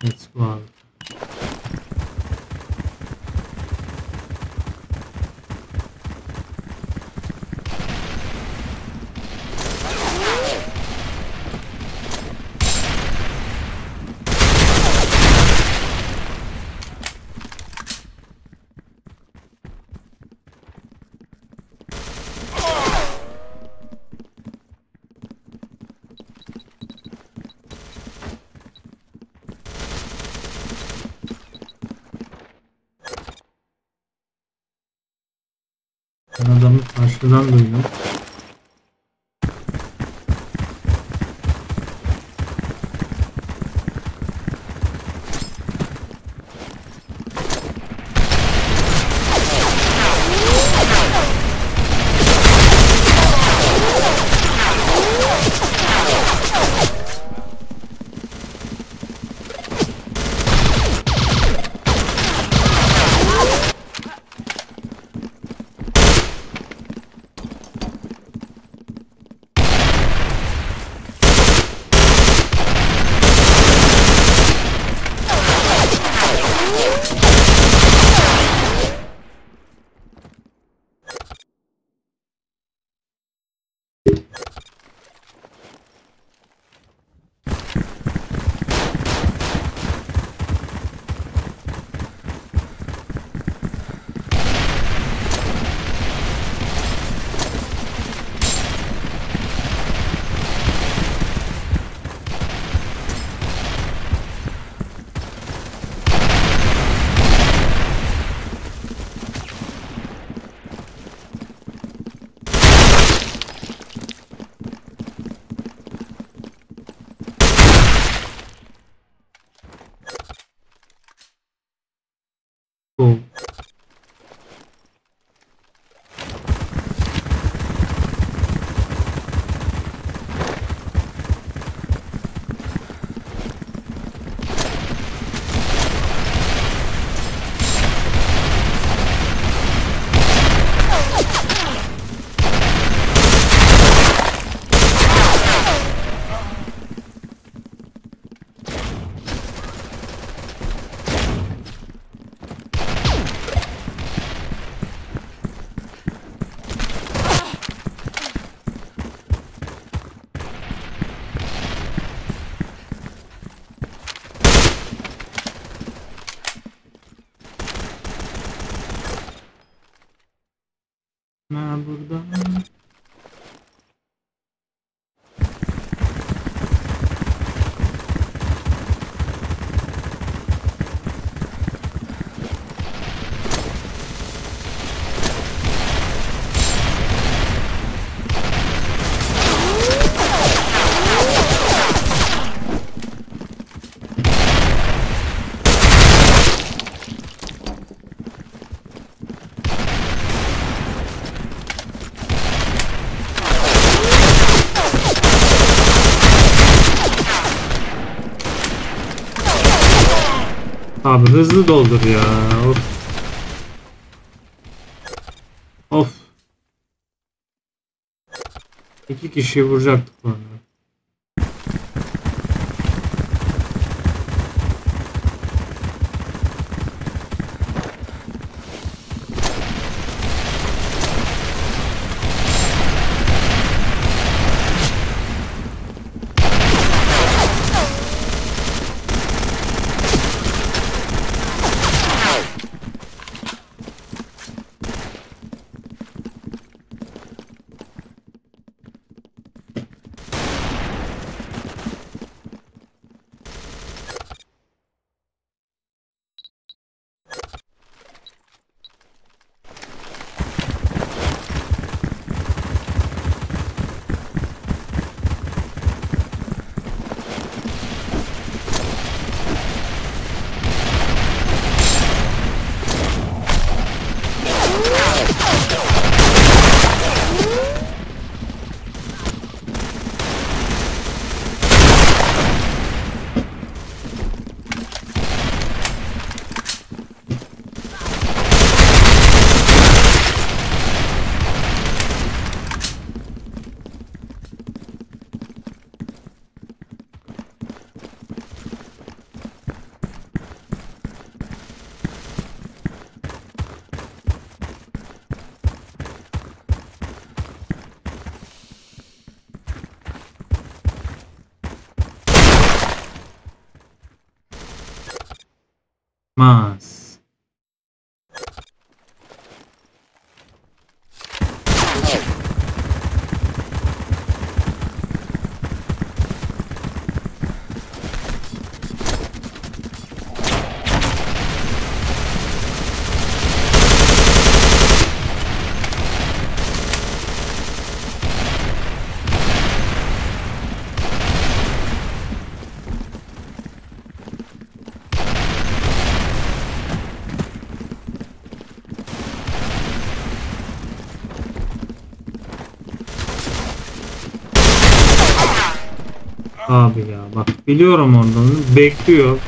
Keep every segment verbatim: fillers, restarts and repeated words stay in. Let's go out. Adamı karşıdan duydum. Abi hızlı doldur ya. Of. Of. İki kişiyi vuracaktık onu. Mas. Abi ya bak biliyorum ondan bekliyor.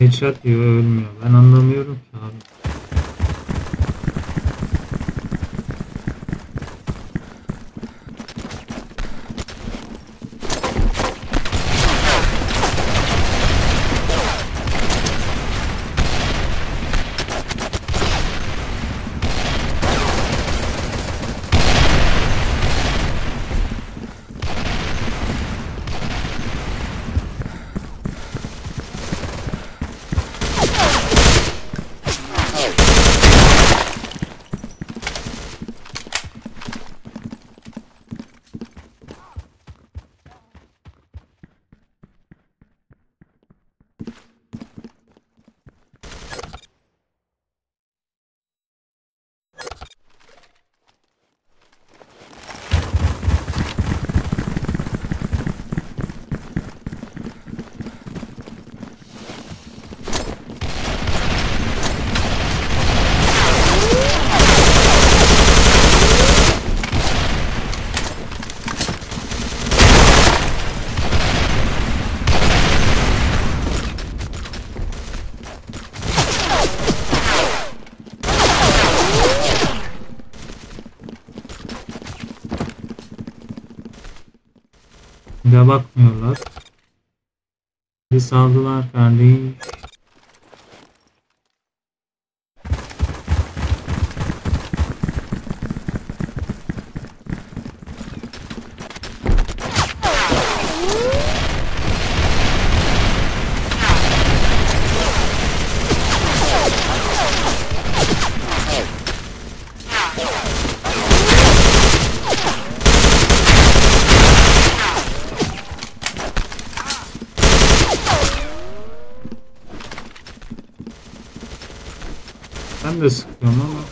Headshot diyor ölmüyor. Ben anlamıyorum ki abi. Bize bakmıyorlar. Bizi saldılar kardeş. Ben de sıkıyorum ama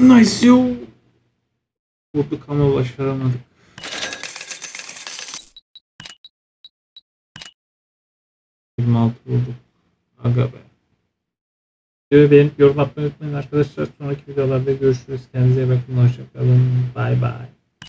Nice yo. Vurduk ama başaramadık. yirmi altı vurduk. Aga be. Videoyu beğenip yorum atmayı unutmayın arkadaşlar. Sonraki videolarda görüşürüz. Kendinize iyi bakın. Hoşçakalın. Bye bye.